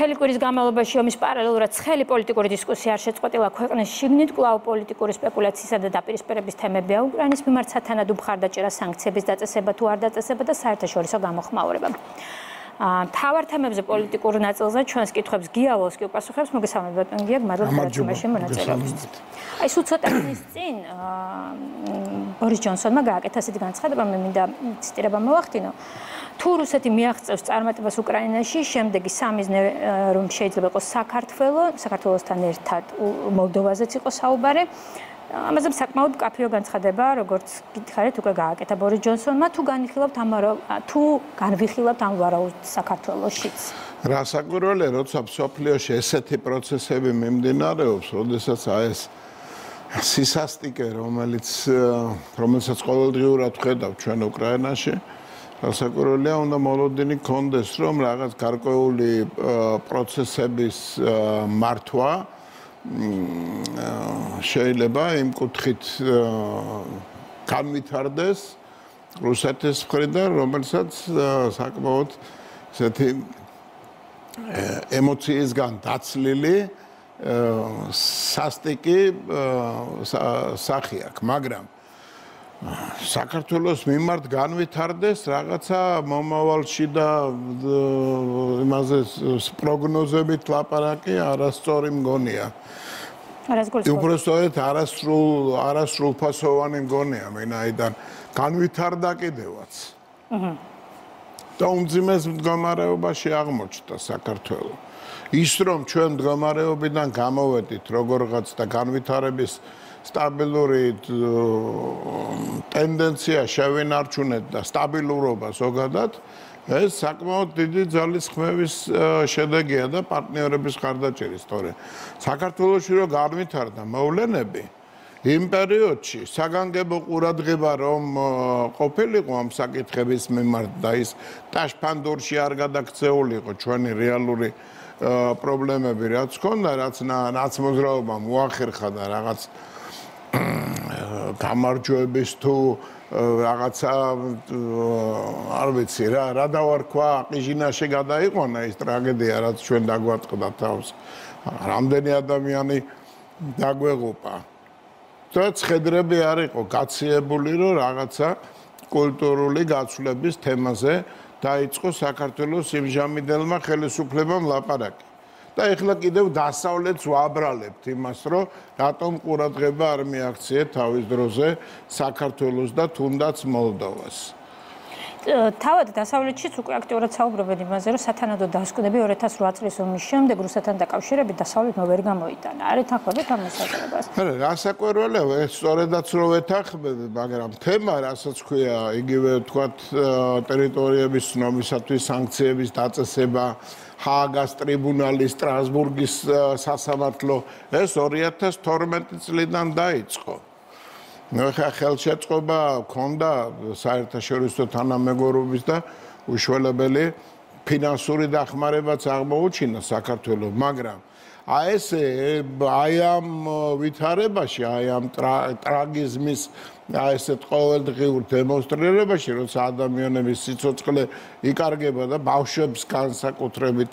მთელი კვირის განმავლობაში ომის პარალელურად ცხელი პოლიტიკური დისკუსია არ შეწყვეტილა ქვეყნის შიგნით, კვლავ პოლიტიკური სპეკულაციისა და დაპირისპირების თემებია უკრაინის მიმართ სათანადო მხარდაჭერა, სანქციების დაწესება თუ არ დაწესება და საერთაშორისო გამოხმაურება. Tower time of the political natural transcripts Gialos, Kipasokas, Mogasam, but on Giag, Madame Machine. I should sort of in Boris Johnson Magag at a city against Hadamida Stereba Martino. Two Rusatimiaks of Armatabas Ukraine, Shisham, the Gisamis room shades of Sakartvello, Sakartostan, Tat, Moldova, Zikosaubare. ამაზე საკმაოდ კაფეო განცხადება როგორც გითხარით უკვე გააკეთა ბორის ჯონსონმა თუ განვიხილავთ ამ ვარაუდს საქართველოშიც რა საკურველია როცა მსოფლიოში ესეთი პროცესები მიმდინარეობს როდესაც აი ეს სისასტიკე რომელსაც ყოველდღიურად ხედავთ ჩვენ უკრაინაში რა საკურველია უნდა მოლოდინი კონდეს რომ რაღაც გარკვეული პროცესების მართვა შეიძლება იმ კუთხით განვითარდეს რუსეთის მხრიდან, რომელსაც საკმაოდ ესეთი ემოციისგან დაცლილი სასტიკი სახე აქვს, მაგრამ საქართველოს მიმართ განვითარდეს რაღაცა მომავალში და იმაზე პროგნოზებით ლაპარაკი არასწორი მგონია. უბრალოდ არასრულფასოვანი მგონია მენაიდან განვითარდა კიდევაც. და უმძიმეს მდგომარეობაში აღმოჩნდა საქართველო. ის რომ ჩვენ მდგომარეობიდან გამოვედით როგორღაც და განვითარების სტაბილური ტენდენცია შევინარჩუნეთ და სტაბილურობა ზოგადად ეს საკმაოდ დიდი ძალისხმევის შედეგია და პარტნიორების ხარდაჭერის თორე საქართველოში რომ განვითარდა მოვლენები იმ პერიოდში საგანგებო ყურადღება რომ ყოფილიყო ამ საკითხების მიმართ და ის ტაშფანდორში არ გადაგწეულიყო ჩვენი რეალური პრობლემები რაც ქონდა რაც ნაცმოძრაობა მოახერხა და რაღაც გამარჯვების თუ რაღაცა არ ვიცი რა დავარქვა ყიჟინაში გადაიყვანა ეს ტრაგედია რაც ჩვენ დაგვატყდა თავს რამდენი ადამიანი დაგვეღუპა და ცხედრები არ იყო გაციებული რომ რაღაცა კულტურული გაცვლების თემაზე დაიწყო საქართველოს იმჟამინდელმა ხელისუფლებამ ლაპარაკი და ეხლა კიდევ დასავლეთს ვაბრალებთ იმას, რომ რატომ ყურადღება არ მიაქციე თავის დროზე საქართველოს და თუნდაც მოლდოვას. თავად დასავლეთშიც უკვე აქტიურად საუბრობენ იმაზე, რომ სათანადო დასკვნები 2008 წლის ომის შემდეგ რუსეთთან დაკავშირებით დასავლეთმა ვერ გამოიტანა. არ ეთანხმებათ ამ მოსაზრებას. არა, რასაკვირველია, ეს სწორედაც რო ეთანხმები, მაგრამ თემა, რასაც ქვია, იგივე თქვათ ტერიტორიების ცნობისათვის სანქციების დაწესება ჰააგის ტრიბუნალი, სტრასბურგის სასამართლო ეს 2012 წლიდან დაიწყო. ახლა ხელშეწყობა ჰქონდა საერთაშორისო თანამეგობრობის და უშველებელი ფინანსური დახმარებაც აღმოუჩინა საქართველოს, მაგრამ აი ამ ვითარებაში, აი ამ ტრაგიზმის აი ესეთ ყოველდღიურ დემონსტრირებაში, როცა ადამიანების სიცოცხლე იკარგება და ბავშვებს განსაკუთრებით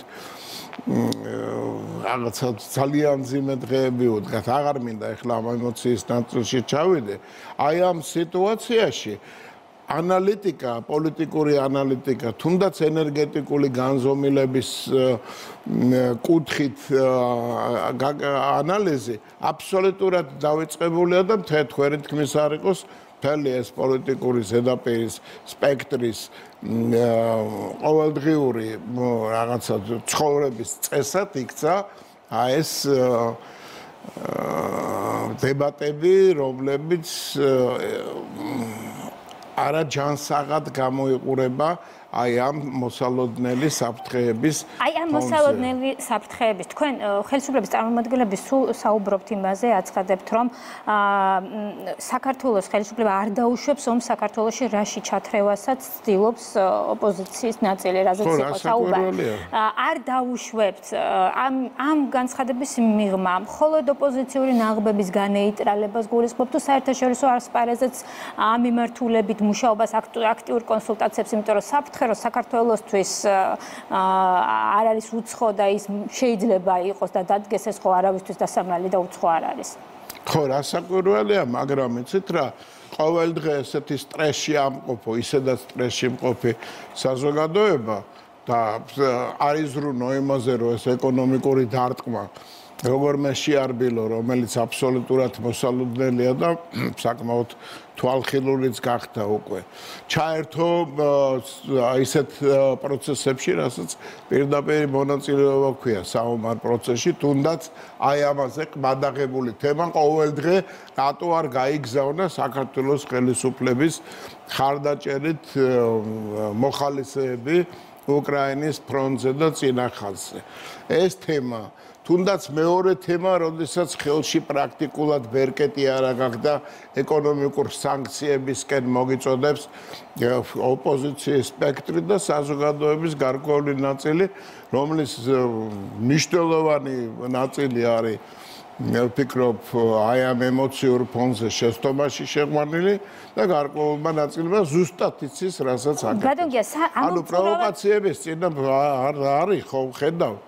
რაღაცა ძალიან ძიმე დღეები უდგათ, აღარ მინდა ეხლა ამ ემოციის ნაწილში ჩავიდე. აი ამ სიტუაციაში ანალიტიკა, პოლიტიკური ანალიტიკა, თუნდაც ენერგეტიკული განზომილების კუთხით ანალიზი აბსოლუტურად დავიწყებულია და მთელ ხერით ქმნის არ იყოს მთელი ეს პოლიტიკური ზედაპირის სპექტრის ყოველდღიური რაღაცა ცხოვრების წესად იქცა აი ეს დებატები, რომლებიც არა ჯანსაღად გამოიყურება აი ამ მოსალოდნელი საფრთხეების აი ამ მოსალოდნელი საფრთხეების თქვენ ხელისუფლების წარმომადგენლები სულ საუბრობთ იმაზე აცხადებთ რომ საქართველოს ხელისუფლება არ დაუშვებს ომს საქართველოში რაში ჩათრევასაც ცდილობს ოპოზიციის ნაწილი რაზეც იყო საუბარი არ დაუშვებთ ამ განცხადების მიღმა მხოლოდ ოპოზიციური ნაღბების განეიტრალებას გულისხმობთ თუ საერთაშორისო არსპარეზზეც ამ მიმართულებით მუშაობას აქტიურ კონსულტაციებს იმიტომ რომ გითხე რომ საქართველოსთვის არ არის უცხო და ის შეიძლება იყოს და დადგეს ეს ხო არავისთვის დასამრალი და უცხო არ არის. ხო, რასაკვირველია, მაგრამ იცით რა, ყოველ დღე ესეთი სტრესში ამყოფო, ისედაც სტრესში მყოფი საზოგადოება და არ იზრუნო იმაზე, რომ ეს ეკონომიკური დარტყმა როგორმე შეარბილო, რომელიც აბსოლუტურად მოსალოდნელია და საკმაოდ თვალხილულიც გახდა უკვე. ჩაერთო ისეთ პროცესებში, რასაც პირდაპირ მონაწილეობა ჰქვია საომარ პროცესში, თუნდაც აი ამაზე ყმადაღებული თემა ყოველ დღე რატო არ გაიგზავნა საქართველოს ხელისუფლების ხარდაჭერით მოხალისეები უკრაინის ფრონტზე და წინახალზე. ეს თემა თუნდაც მეორე თემა, როდესაც ხელში პრაქტიკულად ბერკეტი არ აღაგდა ეკონომიკურ სანქციებისკენ მოგიწოდებს ოპოზიციის სპექტრი და საზოგადოების გარკვეული ნაწილი, რომლის მნიშვნელოვანი ნაწილი არის მე ვფიქრობ აი ამ ემოციურ ფონზე შეცდომაში შეყვანილი და გარკვეულმა ნაწილმა ზუსტად იცის რასაც აკეთებს. ანუ პროვოკაციების წინა არ არის ხო ხედავთ.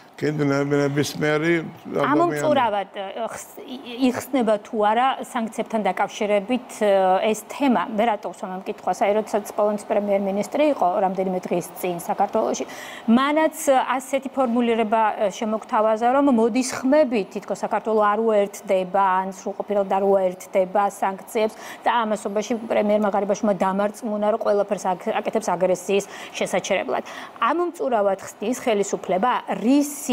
კენდნების მერი ამომწურავად იხსნება თუ არა სანქციებთან დაკავშირებით ეს თემა. მე რატო ვსვამ ამ კითხვას? აი როდესაც პოლონეთის პრემიერ-მინისტრი იყო რამდენიმე დღის წინ საქართველოში, მანაც ასეთი ფორმულირება შემოგთავაზა, რომ მოდის ხმები, თითქოს საქართველო არ უერთდება, ან სრულყოფილად არ უერთდება სანქციებს და ამასობაში პრემიერმა ღარიბაშვილმა დამარწმუნა, რომ ყველაფერს აკეთებს აგრესიის შესაჩერებლად. ამომწურავად ხსნის ხელისუფლება რისი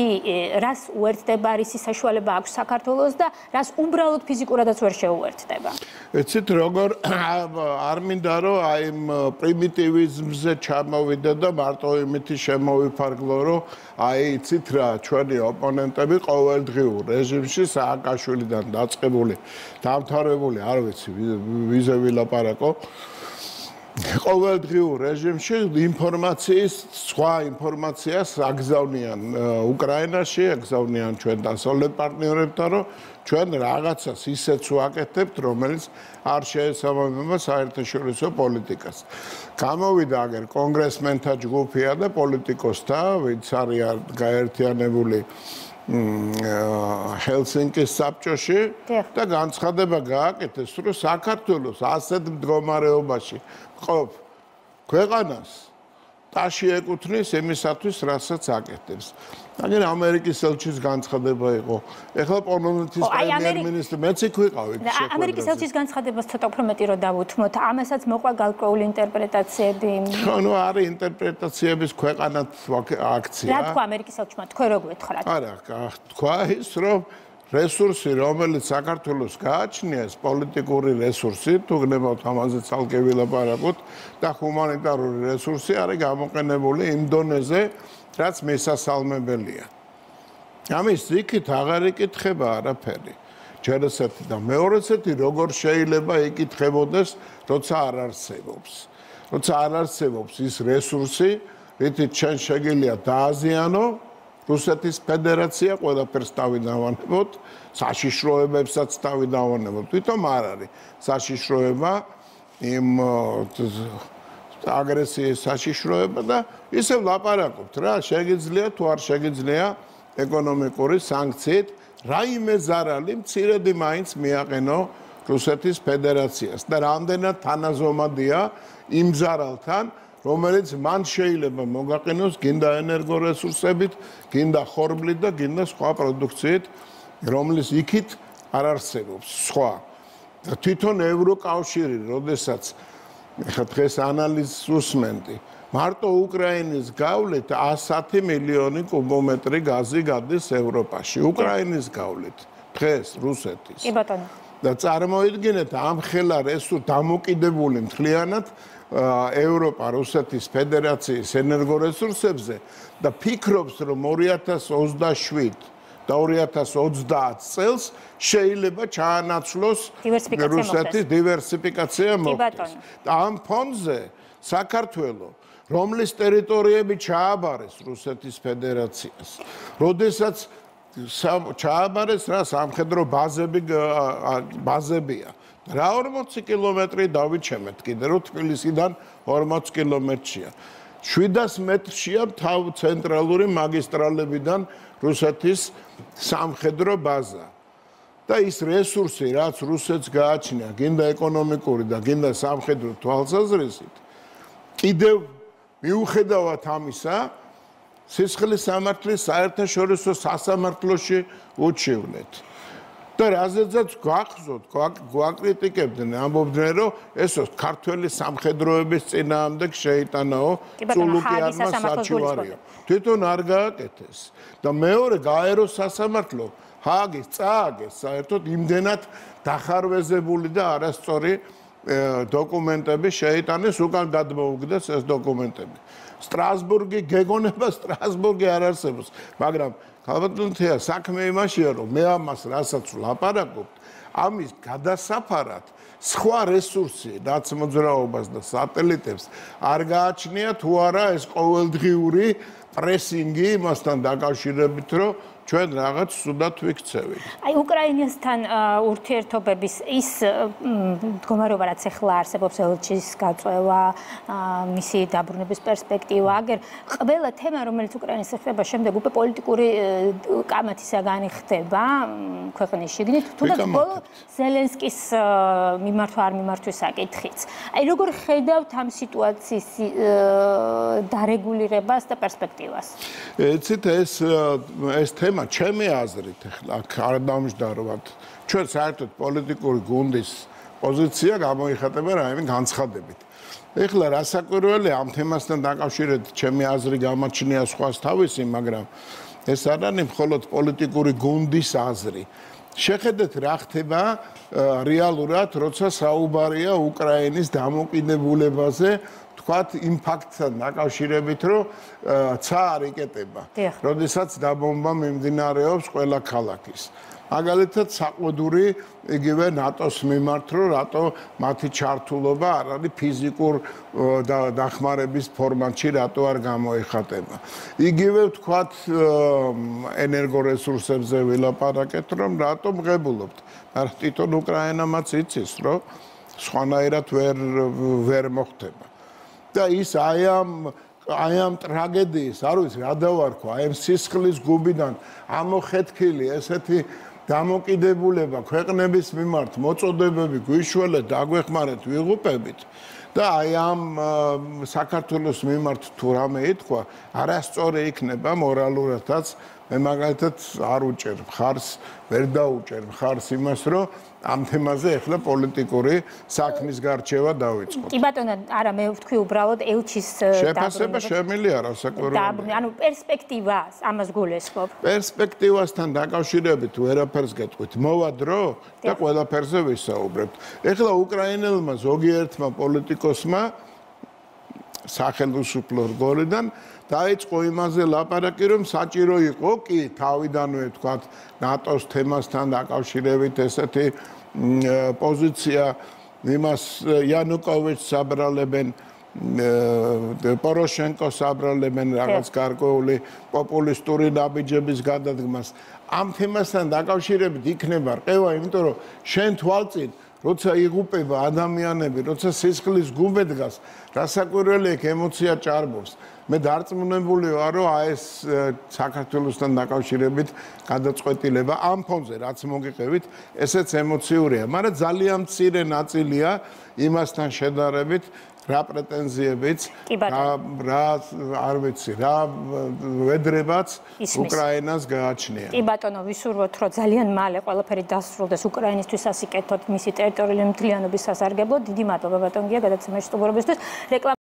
რას უერთდება, რისი საშუალება აქვს საქართველოს და რას უბრალოდ ფიზიკურადაც ვერ შეუერთდება. ეცით როგორ არ მინდა რომ აი პრიმიტივიზმზე ჩამოვიდა და მარტო იმითი შემოვიფარგლო რომ აი ეცით რა ჩვენი ოპონენტები ყოველდღიურ რეჟიმში სააკაშვილიდან დაწყებული დამთავრებული არ ვიცი ვიზე ვილაპარაკო ყოველდღიურ რეჟიმში ინფორმაციის სხვა ინფორმაციას აგზავნიან უკრაინაში, აგზავნიან ჩვენ დასავლეთ პარტნიორებთან, რომ ჩვენ რაღაცას ისეც ვაკეთებთ, რომელიც არ შეესაბამება საერთაშორისო პოლიტიკას. გამოვიდა აგერ კონგრესმენთა ჯგუფია და პოლიტიკოსთა, ვინც არიან გაერთიანებული ჰელსინკის საბჭოში და განცხადება გააკეთეს, რომ საქართველოს ასეთ მდგომარეობაში მყოფ ქვეყანას ტაში ეკუთვნის იმისათვის, რასაც აკეთებს. აგერ ამერიკის ელჩის განცხადება იყო. ეხლა პოლონეთის პრემიერ-მინისტრი მეც იქ ვიყავით. ამერიკის ელჩის განცხადებას ცოტა უფრო მეტი რომ დავუთმოთ, ამასაც მოყვა გარკვეული ინტერპრეტაციები. ხო, ნუ არის ინტერპრეტაციების ქვეყანად აქცია. რა თქვა ამერიკის ელჩმა? თქვენ როგორ გითხრათ? არა, თქვა ის, რომ რესურსი, რომელიც საქართველოს გააჩნია, ეს პოლიტიკური რესურსი, თუ გნებავთ ამაზე ცალკე ვილაპარაკოთ, და ჰუმანიტარული რესურსი არის გამოყენებული იმ დონეზე, რაც მესასალმებელია. ამის იქით აღარ იკითხება არაფერი. ჯერ ესეთი და მეორე ესეთი, როგორ შეიძლება იკითხებოდეს, როცა არ არსებობს. როცა არ არსებობს ის რესურსი, რითიც ჩვენ შეგიძლია დააზიანო რუსეთის ფედერაცია ყველაფერს თავი დავანებოთ, საშიშროებებსაც თავი დავანებოთ. თვითონ არ არის საშიშროება, იმ აგრესიის საშიშროება და ისევ ლაპარაკობთ რა, შეგიძლია თუ არ შეგიძლია ეკონომიკური სანქციით რაიმე ზარალი მცირედი მაინც მიაყენო რუსეთის ფედერაციას და რამდენად თანაზომადია იმ ზარალთან რომელიც მან შეიძლება მოგაყენოს გინდა ენერგორესურსებით, გინდა ხორბლით და გინდა სხვა პროდუქციით, რომლის იქით არ არსებობს სხვა. თვითონ ევროკავშირი, როდესაც დღეს ანალიზს უსმენდი, მარტო უკრაინის გავლით 110 მილიონი კუბომეტრი გაზი გადის ევროპაში. უკრაინის გავლით, დღეს რუსეთის. კი ბატონო. და წარმოიდგინეთ ამ ხელა რესურსი დამოკიდებული მთლიანად ევროპა რუსეთის ფედერაციის ენერგორესურსებზე და ფიქრობს, რომ 2027 და 2030 წელს შეიძლება ჩაანაცვლოს რუსეთის დივერსიფიკაცია მოხდეს. ამ ფონზე საქართველო, რომლის ტერიტორიები ჩააბარეს რუსეთის ფედერაციას, როდესაც ჩააბარეს რა სამხედრო ბაზებია რა 40 კილომეტრი დავით შემეთკიდე რო თბილისიდან 40 კილომეტრია 700 მეტრშია თავ ცენტრალური მაგისტრალებიდან რუსეთის სამხედრო ბაზა და ის რესურსი რაც რუსეთს გააჩნია გინდა ეკონომიკური და გინდა სამხედრო თვალსაზრისით კიდევ მიუხედავად ამისა სისხლის სამართლის საერთაშორისო სასამართლოში უჩივლეთ და რაზეცაც გვახსოვთ, გვაკრიტიკებდნენ, ამბობდნენ, რომ ესო ქართველი სამხედროების წინააღმდეგ შეიტანაო, წულუკიანმა საჩივარიო. თვითონ არ გააკეთეს და მეორე გაეროს სასამართლო ჰააგის წააგეს საერთოდ იმდენად დახარვეზებული და არასწორი დოკუმენტები შეიტანეს, უკან გადმოუგდეს ეს დოკუმენტები. სტრასბურგი გეგონება სტრასბურგი არ არსებობს, მაგრამ Albatta ya sakmeye maşıyorum, meyamaz rasat sulaparak oldu. Amis kada saparat, sıkwa resursi, natsmazura obasda satelitevs, argaçniya tuara eskoldriyuri pressingi mastan dagaşire bitro. ჩვენ რაღაც ზუდად ვიქცევით. Აი უკრაინასთან ურთიერთობების ის მდგომარეობა რაც ახლა არსებობს ელჩის გაწევა, მისი დაბრუნების პერსპექტივა, აგერ ყველა თემა რომელიც უკრაინას ეხება, შემდეგ უკვე პოლიტიკური კამათისაგანი ხდება ქვეყნის შიგნით, თუნდაც ბოლო ზელენსკის მიმართ არ მიმართვის საკითხიც. Აი როგორ ხედავთ ამ სიტუაციის დარეგულირებას და პერსპექტივას? ეცით ეს თემა ჩემი აზრით ახლა არ დამჯდარობთ ჩვენ საერთოდ პოლიტიკური გუნდის პოზიცია გამოიხატება რაიმე განცხადებით ეხლა რასაკვირველია ამ თემასთან დაკავშირებით ჩემი აზრი გამაჩნია სხვას თავისი მაგრამ ეს არ არის მხოლოდ პოლიტიკური გუნდის აზრი შეხედეთ რა ხდება რეალურად როცა საუბარია უკრაინის დამოკიდებულებაზე ვთქვათ იმ ფაქტთან დაკავშირებით რომ ცარი იკეტება როდესაც დაბომბა მიმდინარეობს ყველა ქალაქის მაგალითად საყვედური იგივე ნატოს მიმართ რომ რატო მათი ჩართულობა არ არის ფიზიკურ დახმარების ფორმატში რატო არ გამოიხატება იგივე ვთქვათ ენერგორესურსებზე ველაპარაკეთ რომ რატო მღებულობთ მაგრამ თვითონ უკრაინამაც იცის რომ სხვანაირად ვერ მოხდება და ის აი ამ ტრაგედიის არ ვიცი რა დავარქვა აი ამ სისხლის გუბიდან ამოხეთქილი ესეთი დამოკიდებულება ქვეყნების მიმართ მოწოდებები გვიშველეთ დაგვეხმარეთ ვიღუპებით და აი ამ საქართველოს მიმართ თუ რამე ეთქვა არასწორი იქნება მორალურადაც მე მაგალითად არ უჭერ ხარს ვერ დაუჭერ ხარს იმას რომ ამ თემაზე ახლა პოლიტიკური საქმის გარჩევა დაიწყო. კი ბატონო, არა მე ვთქვი უბრალოდ ელჩის შეფასება შემილია რასაკვირველია. ანუ პერსპექტივა ამას გულისხმობ. პერსპექტივასთან დაკავშირებით ვერაფერს გეტყვით. მოვადრო და ყველაფერზე ვისაუბრებთ. ეხლა უკრაინელმა ზოგიერთმა პოლიტიკოსმა სახელმწიფო რგოლიდან დაიწყო იმაზე ლაპარაკი რომ საჭირო იყო კი თავიდანვე თქვათ ნატოს თემასთან დაკავშირებით ესეთი პოზიცია იმას იანუკოვიჩს აბრალებენ პოროშენკოს აბრალებენ რაღაც გარკვეული პოპულისტური ნაბიჯების გადადგმას ამ თემასთან დაკავშირებით იქნება რყევა იმიტომ რომ შენ თვალწინ როცა იღუპება ადამიანები, როცა სისხლის გუბე დგას, რასაკვირველია ემოცია ჭარბობს. მე დარწმუნებული ვარ, რომ აი ეს საქართველოსთან დაკავშირებით გადაწყვეტილება ამ ფონზე რაც მოგიყევით, ესეც ემოციურია, მაგრამ ძალიან მცირე ნაწილია იმასთან შედარებით, რა პრეტენზიებიც, რა არ ვიცი, რა ვედრებაც უკრაინას გააჩნია. კი ბატონო, ვისურვოთ, რომ ძალიან მალე ყველაფერი დასრულდეს უკრაინისთვის ასიკეთოთ მისი ტერიტორიული მთლიანობის სასარგებლოდ. დიდი მადლობა ბატონგია გადაცემაში სტუმრობისთვის.